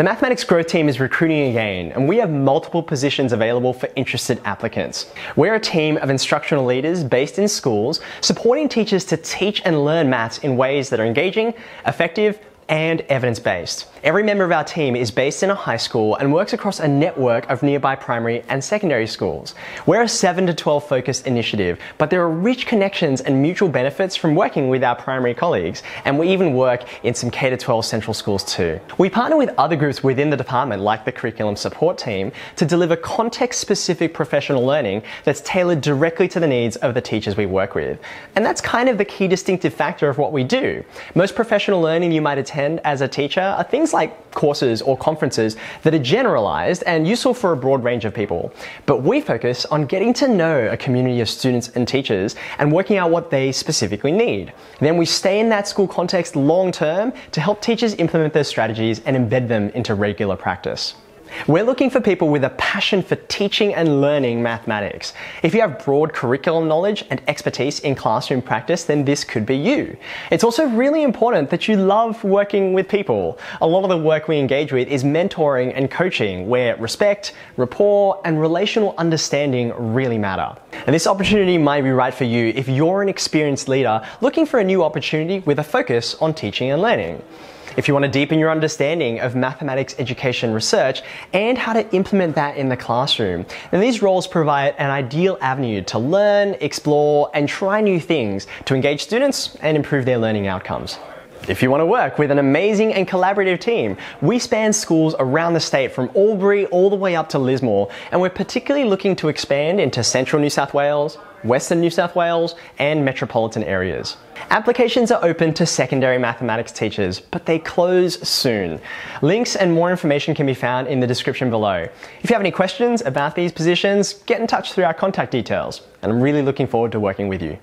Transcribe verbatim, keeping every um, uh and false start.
The Mathematics Growth Team is recruiting again, and we have multiple positions available for interested applicants. We're a team of instructional leaders based in schools, supporting teachers to teach and learn maths in ways that are engaging, effective, and evidence-based. Every member of our team is based in a high school and works across a network of nearby primary and secondary schools. We're a seven to twelve focused initiative, but there are rich connections and mutual benefits from working with our primary colleagues, and we even work in some K to twelve central schools too. We partner with other groups within the department, like the Curriculum Support Team, to deliver context-specific professional learning that's tailored directly to the needs of the teachers we work with. And that's kind of the key distinctive factor of what we do. Most professional learning you might attend as a teacher are things like courses or conferences that are generalized and useful for a broad range of people. But we focus on getting to know a community of students and teachers and working out what they specifically need. Then we stay in that school context long term to help teachers implement their strategies and embed them into regular practice. We're looking for people with a passion for teaching and learning mathematics. If you have broad curriculum knowledge and expertise in classroom practice, then this could be you. It's also really important that you love working with people. A lot of the work we engage with is mentoring and coaching, where respect, rapport, and relational understanding really matter. And this opportunity might be right for you if you're an experienced leader looking for a new opportunity with a focus on teaching and learning. If you want to deepen your understanding of mathematics education research and how to implement that in the classroom, then these roles provide an ideal avenue to learn, explore, and try new things to engage students and improve their learning outcomes. If you want to work with an amazing and collaborative team, we span schools around the state from Albury all the way up to Lismore, and we're particularly looking to expand into central New South Wales, western New South Wales, and metropolitan areas. Applications are open to secondary mathematics teachers, but they close soon. Links and more information can be found in the description below. If you have any questions about these positions, get in touch through our contact details, and I'm really looking forward to working with you.